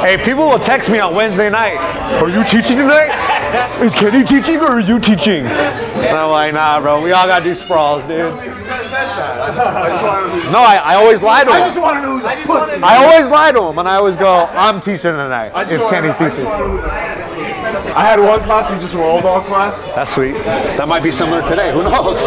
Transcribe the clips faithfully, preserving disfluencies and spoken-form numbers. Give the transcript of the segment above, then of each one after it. Hey, people will text me on Wednesday night, are you teaching tonight? Is Kenny teaching or are you teaching? And I'm like, nah, bro, we all gotta do sprawls, dude. No, I, I always lie to him. I just want to know who's a pussy. I always lie to him, and I always go, I'm teaching tonight, if Kenny's teaching. I had one class, we just rolled all class. That's sweet. That might be similar today. Who knows?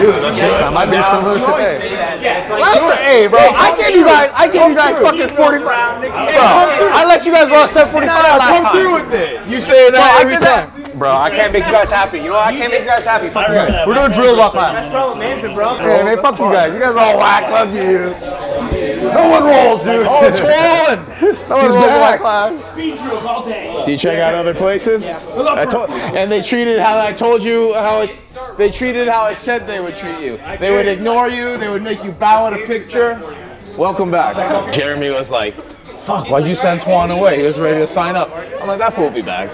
Dude, that's yeah, that might be similar today. Yeah, it's like, listen, hey, bro, hey, I gave you guys, I gave you guys fucking forty-five. Bro, I let you guys lost seven forty-five last time. Come through with it. You say that every time. Bro, I can't make you guys happy. You know I can't make you guys happy. Fuck you guys. We're doing drills off class. That's problem management, bro. Hey, man, fuck you guys. You guys are all whack. Love you. No one rolls, dude. Oh, it's rolling. No one rolls back. Class. Speed drills all day. Do you check out other places? Yeah. I told, and they treated how I told you how it, they treated how I said they would treat you. They would ignore you. They would make you bow at a picture. Welcome back. Jeremy was like, fuck, why'd you send Tuan away? He was ready to sign up. I'm like, that fool will be back.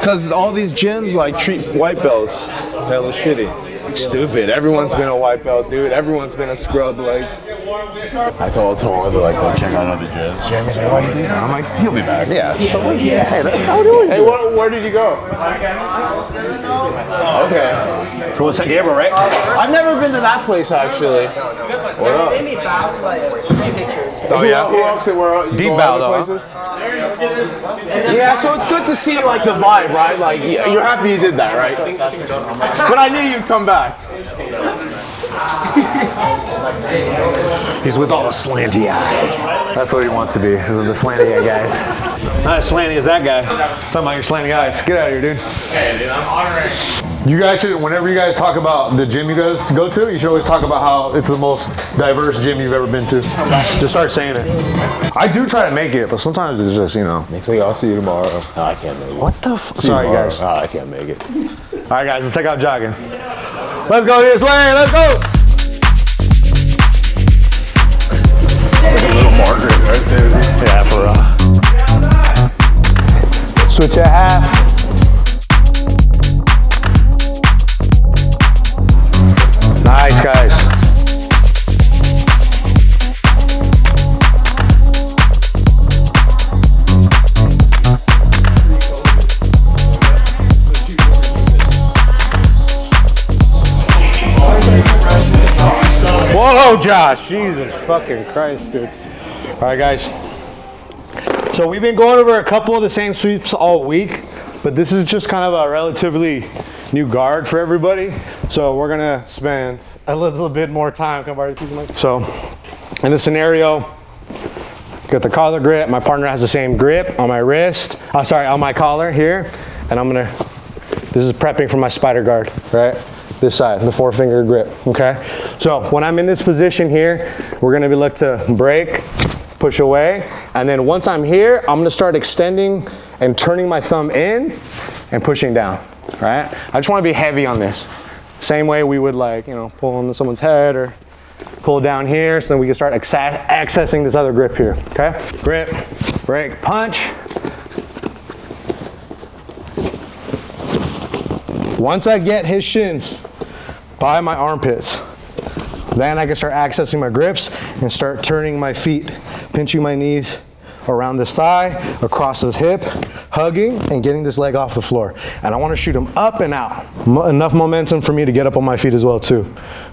Because all these gyms like treat white belts hella shitty. Stupid. Everyone's been a white belt, dude. Everyone's been a scrub, like. I told Tuan, they're like, oh, check out other gyms. Jeremy's like, why you do that? I'm like, he'll be back. Yeah. Yeah. So, yeah. Hey, that's how do it. Hey, where, where did you go? Okay. From San Gabriel, right? I've never been to that place, actually. What up? They made bow to like pictures. Oh, yeah? Who else? Where you Deep bow, though. Places? Yeah, so it's good to see, like, the vibe, right? Like, you're happy you did that, right? But I knew you'd come back. He's with all the slanty eyes. That's what he wants to be, is with the slanty eye guys. Not as slanty as that guy. I'm talking about your slanty eyes. Get out of here, dude. Hey, dude, I'm honoring you. You guys should, whenever you guys talk about the gym you guys to go to, you should always talk about how it's the most diverse gym you've ever been to. Just start saying it. I do try to make it, but sometimes it's just, you know. Next week, I'll see you tomorrow. Oh, I can't make it. What the fuck? Sorry, tomorrow. Guys. Oh, I can't make it. All right, guys, let's take out jogging. Let's go this way, let's go. It's like a little Margaret right there. Yeah, for uh, switch at half. Nice, guys. Whoa, Josh, Jesus fucking Christ, dude. All right, guys. So we've been going over a couple of the same sweeps all week, but this is just kind of a relatively new guard for everybody. So we're gonna spend a little bit more time. So in this scenario, got the collar grip. My partner has the same grip on my wrist. Oh, sorry, on my collar here. And I'm gonna, this is prepping for my spider guard, right? This side, the four finger grip, okay? So when I'm in this position here, we're gonna be look to break, push away, and then once I'm here, I'm gonna start extending and turning my thumb in and pushing down, right? I just wanna be heavy on this. Same way we would like, you know, pull on someone's head or pull down here so then we can start accessing this other grip here, okay? Grip, break, punch. Once I get his shins by my armpits, then I can start accessing my grips and start turning my feet, pinching my knees around this thigh, across this hip, hugging and getting this leg off the floor. And I want to shoot him up and out. Mo- enough momentum for me to get up on my feet as well too.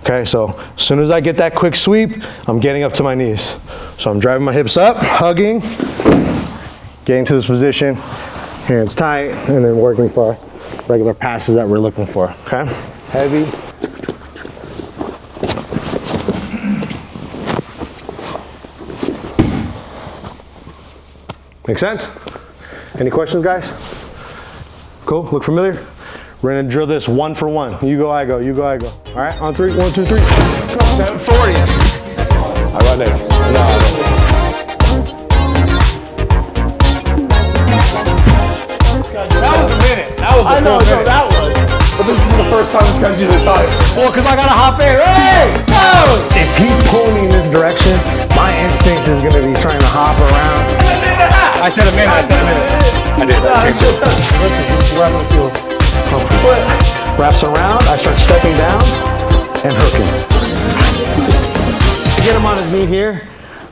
Okay, so as soon as I get that quick sweep, I'm getting up to my knees. So I'm driving my hips up, hugging, getting to this position, hands tight, and then working for regular passes that we're looking for, okay? Heavy. Make sense? Any questions, guys? Cool, look familiar? We're gonna drill this one for one. You go, I go, you go, I go. All right, on three, one, two, three. seven forty. I got there. No, I I know, no, that was. But this is the first time this guy's usually tight. Well, because I gotta hop in. Hey! Oh! If he's pulling me in this direction, my instinct is gonna be trying to hop around. I said a minute. I said a minute. I did. That. Wraps around. I start stepping down and hooking. Get him on his knee here.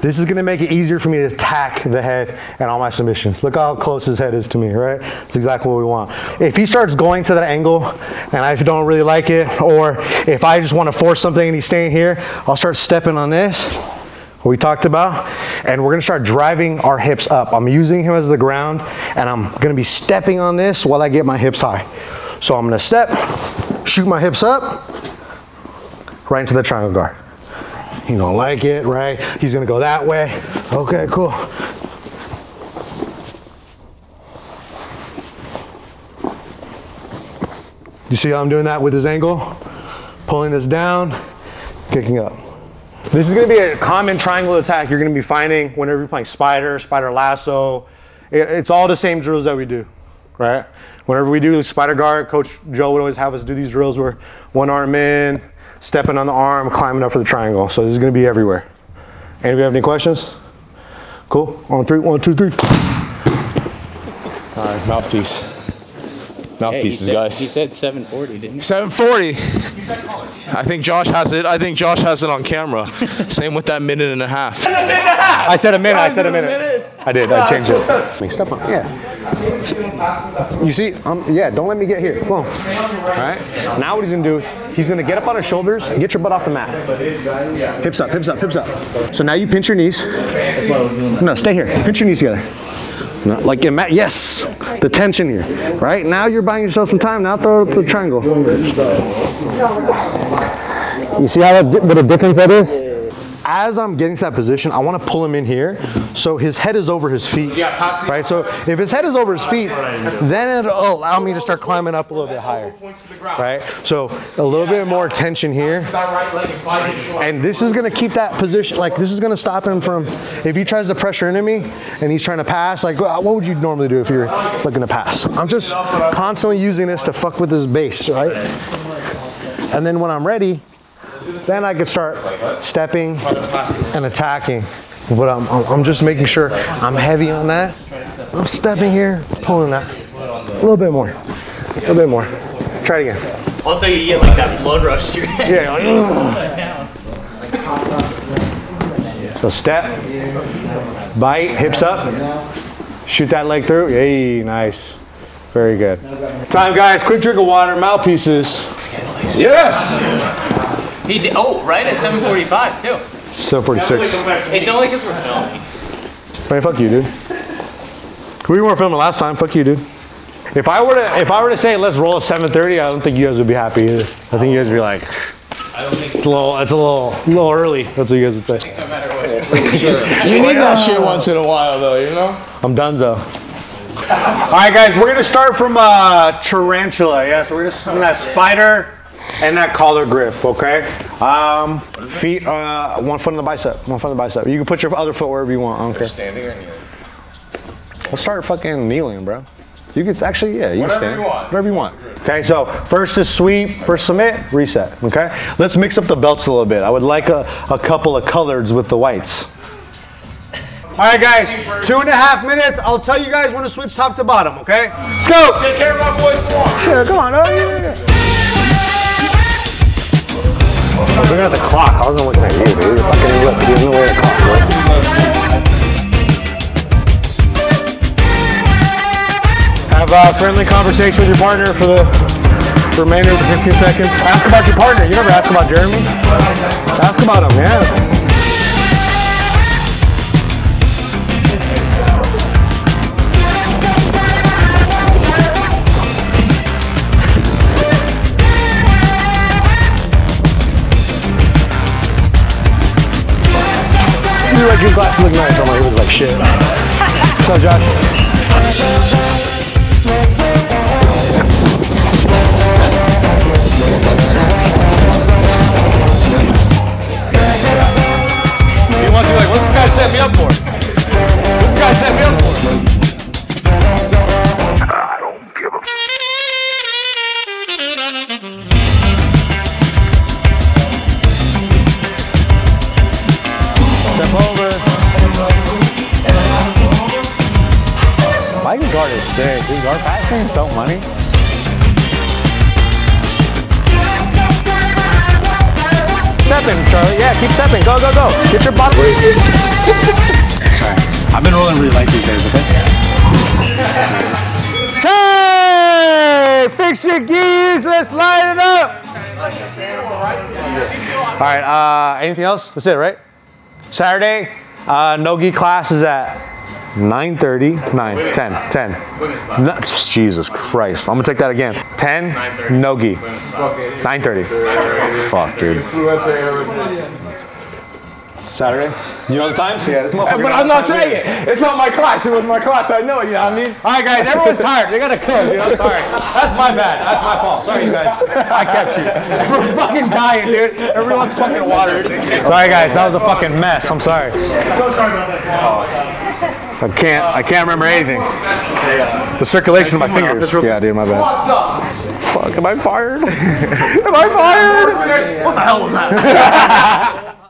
This is gonna make it easier for me to attack the head and all my submissions. Look how close his head is to me, right? That's exactly what we want. If he starts going to that angle and I don't really like it, or if I just wanna force something and he's staying here, I'll start stepping on this, what we talked about, and we're gonna start driving our hips up. I'm using him as the ground and I'm gonna be stepping on this while I get my hips high. So I'm gonna step, shoot my hips up, right into the triangle guard. He don't like it, right? He's gonna go that way. Okay, cool. You see how I'm doing that with his angle? Pulling this down, kicking up. This is gonna be a common triangle attack you're gonna be finding whenever you're playing Spider, Spider Lasso. It, it's all the same drills that we do, right? Whenever we do Spider Guard, Coach Joe would always have us do these drills where one arm in, stepping on the arm, climbing up for the triangle. So this is gonna be everywhere. Anybody have any questions? Cool, on three, one, two, three. All right, mouthpiece. Mouthpieces, hey, guys. He said seven forty, didn't he? seven forty. I think Josh has it. I think Josh has it on camera. Same with that minute and a half. I said a minute, I said a minute. I, a minute. I did, I changed it. Step on, yeah. You see, um, yeah, don't let me get here, come on. All right, now what he's gonna do, he's gonna get up on his shoulders and get your butt off the mat. Hips up, hips up, hips up. So now you pinch your knees. No, stay here. Pinch your knees together. Not like in mat, yes, the tension here. Right now you're buying yourself some time. Now throw the triangle. You see how that little difference that is? As I'm getting to that position, I want to pull him in here, so his head is over his feet, right? So if his head is over his feet, then it'll allow me to start climbing up a little bit higher, right? So a little bit more tension here, and this is going to keep that position, like this is going to stop him from, if he tries to pressure into me and he's trying to pass, like what would you normally do if you're looking to pass? I'm just constantly using this to fuck with his base, right? And then when I'm ready, then I could start stepping and attacking. But I'm, I'm just making sure I'm heavy on that. I'm stepping here, pulling that. A little bit more. A little bit more. Try it again. Also, you get like that blood rush to your head. Yeah, like, ugh. So step, bite, hips up, shoot that leg through. Yay, nice. Very good. Time, guys. Quick drink of water, mouthpieces. Yes! He did, oh, right at seven forty-five too. seven forty-six. It's only because we're filming. Man, fuck you, dude. We weren't filming last time. Fuck you, dude. If I were to, if I were to say let's roll at seven thirty, I don't think you guys would be happy either. I think you guys would be like, I don't think it's a little, it's a little, a little early. That's what you guys would say. I think no matter what. You need that shit once in a while, though, you know. I'm donezo. All right, guys, we're gonna start from uh, tarantula. Yeah, so we're just from that spider. And that collar grip, okay? Um, feet, uh, one foot on the bicep, one foot on the bicep. You can put your other foot wherever you want, okay? Standing or kneeling? Let's start fucking kneeling, bro. You can actually, yeah, you whatever can stand. You want. Whatever you want. Okay, so first is sweep, first submit, reset, okay? Let's mix up the belts a little bit. I would like a, a couple of coloreds with the whites. All right, guys, two and a half minutes. I'll tell you guys when to switch top to bottom, okay? Let's go. Take care of my boys, come on. Yeah, come on, oh, yeah, yeah. I was looking at the clock, I wasn't looking at you, dude. I fucking look, he doesn't know where the clock was. Have a friendly conversation with your partner for the remainder of the fifteen seconds. Ask about your partner. You never ask about Jeremy. Ask about him, yeah. Like your glasses look nice. I'm like, it was like shit. What's up, Josh? He wants to be like, what's this guy set me up for? What's this guy set me up for? I don't give a step over. Spider Guard is sick. Dude, guard passing is so money. stepping, Charlie. Yeah, keep stepping. Go, go, go. Get your bottom. I've been rolling really light these days, okay? Hey! Fix your gears. Let's light it up. All right. Uh, anything else? That's it, right? Saturday, uh, no gi class is at nine thirty, nine, ten, ten. No, Jesus Christ, I'm gonna take that again. ten, no gi. nine thirty. Oh, fuck, dude. Saturday? You know the times? Yeah, this motherfucker. But I'm not saying it. It's not my class. It was my class. I know it, you know what I mean? All right, guys, everyone's tired. They gotta cook, you know? Sorry. That's my bad. That's my fault. Sorry, you guys. I kept you. Everyone's fucking dying, dude. Everyone's fucking watered. Sorry, guys. That was a fucking mess. I'm sorry. So sorry about that. I can't, I can't remember anything. The circulation of my fingers. Yeah, dude, my bad. What's up? Fuck, am I fired? Am I fired? What the hell was that?